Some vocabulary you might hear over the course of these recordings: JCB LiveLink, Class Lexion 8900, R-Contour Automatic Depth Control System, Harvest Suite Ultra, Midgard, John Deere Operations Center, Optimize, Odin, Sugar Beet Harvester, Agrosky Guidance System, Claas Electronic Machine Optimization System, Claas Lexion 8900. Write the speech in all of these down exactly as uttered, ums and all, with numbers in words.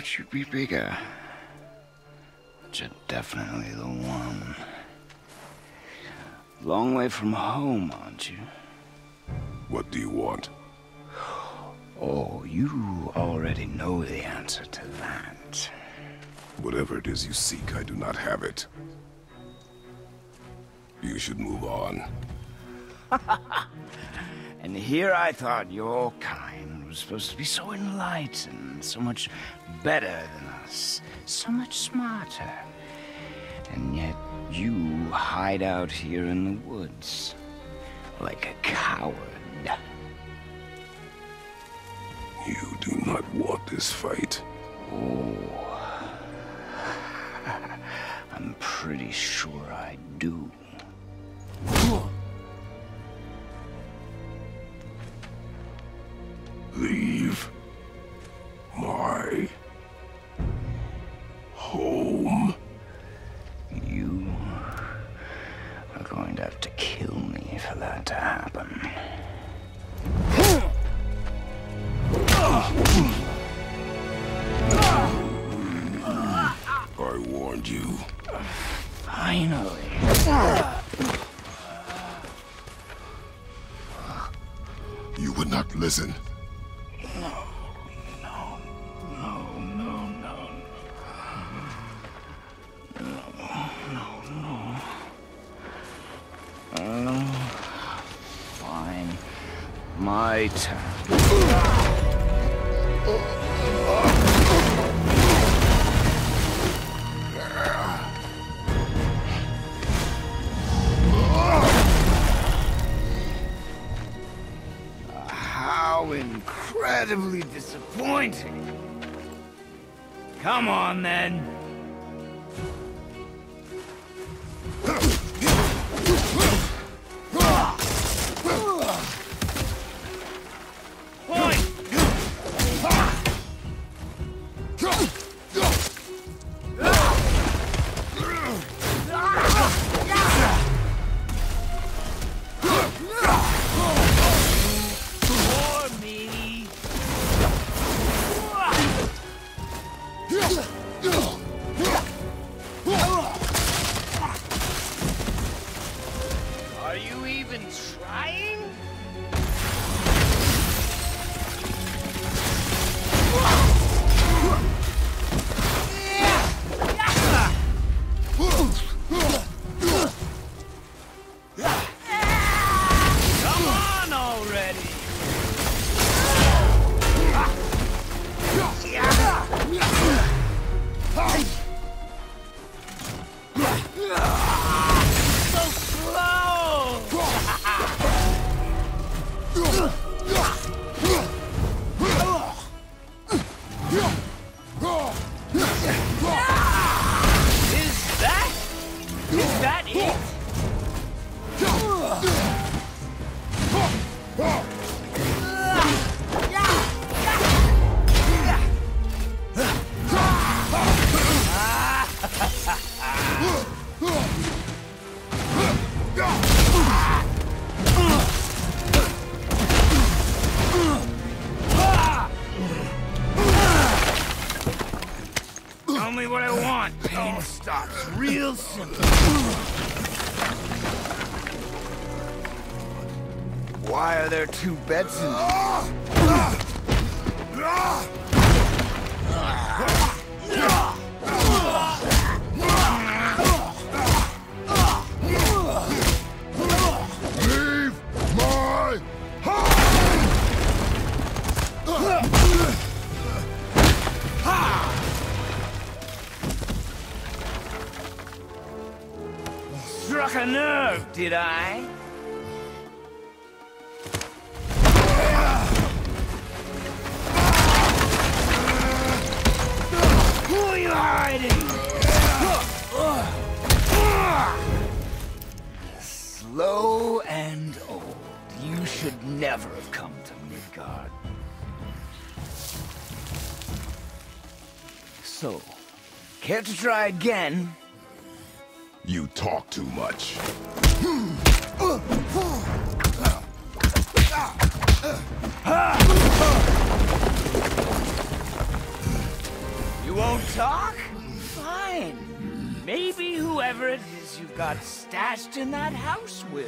thought she'd be bigger. But you're definitely the one. Long way from home, aren't you? What do you want? Oh, you already know the answer to that. Whatever it is you seek, I do not have it. You should move on. And here I thought your kind was supposed to be so enlightened, so much better than us, so much smarter. And yet you hide out here in the woods like a coward. You do not want this fight. Oh. I'm pretty sure I do. Leave my home. You are going to have to kill me for that to happen. I warned you. Finally. You would not listen. No, no, no, no, no, no, no, no, no. Fine, my turn. Incredibly disappointing. Come on, then. Why are there two beds in here? A nerve, did I? Who are you hiding? Slow and old. You should never have come to Midgard. So, care to try again? You talk too much. You won't talk? Fine. Maybe whoever it is you've got stashed in that house will.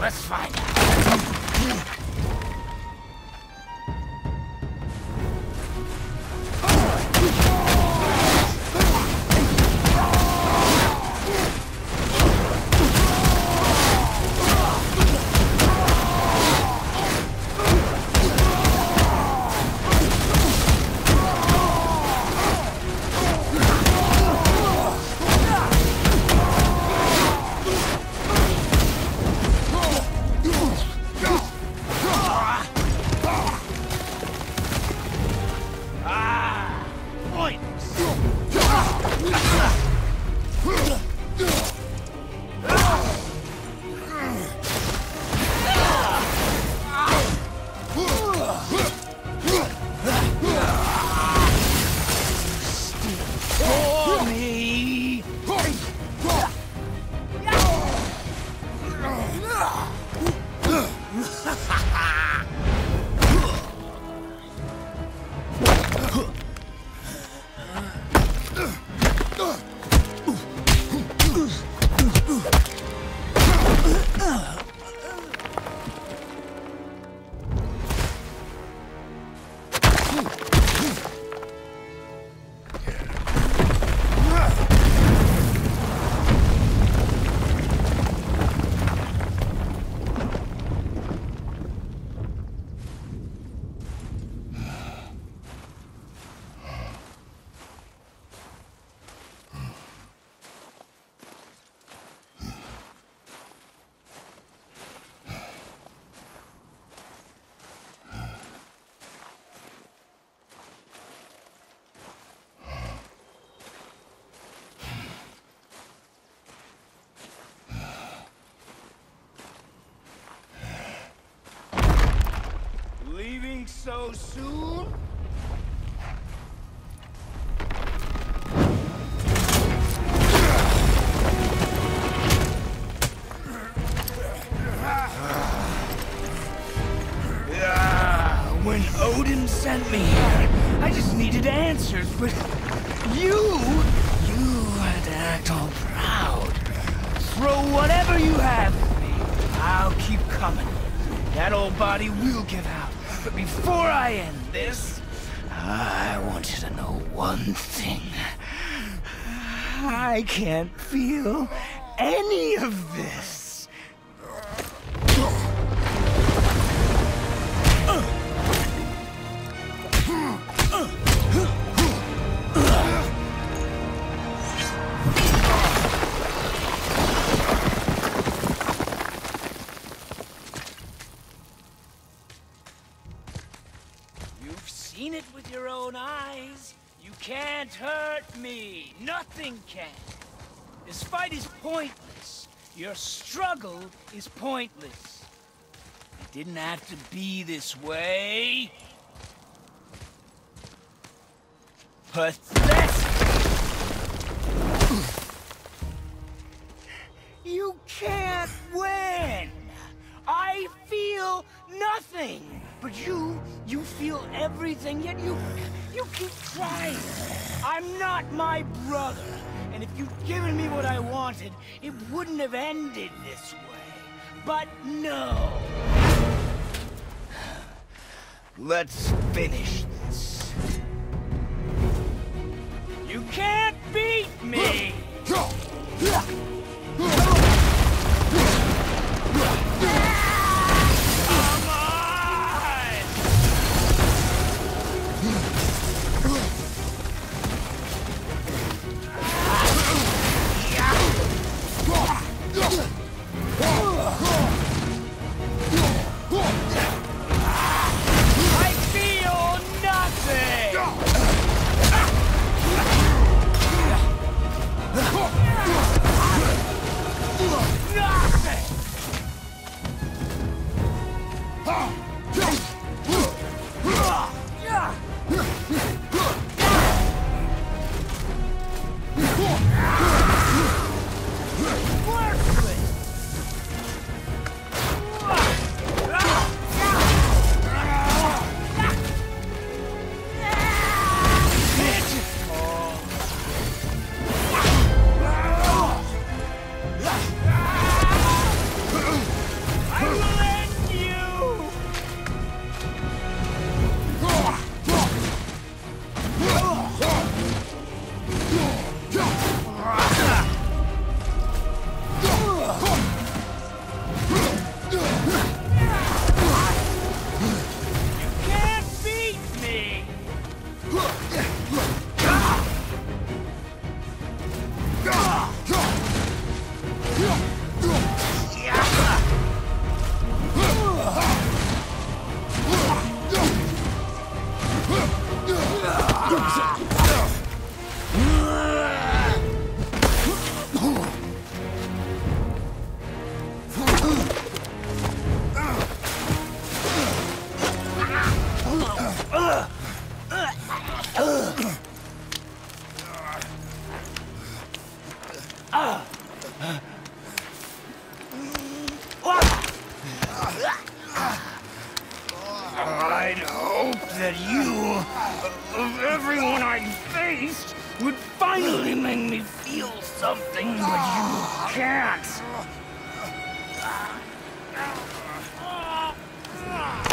Let's find out. Leaving so soon? When Odin sent me here, I just needed answers, but you, you had to act all proud. Throw whatever you have at me. I'll keep coming. That old body will give out. But before I end this, I want you to know one thing. I can't feel any of this. Seen it with your own eyes. You can't hurt me. Nothing can. This fight is pointless. Your struggle is pointless. It didn't have to be this way. Pathetic. You can't win. I feel nothing. But you, you feel everything, yet you, you keep trying. I'm not my brother, and if you'd given me what I wanted, it wouldn't have ended this way. But no. Let's finish this. You can't beat me! I feel nothing! I'd hoped that you, of everyone I'd faced, would finally make me feel something, but you can't.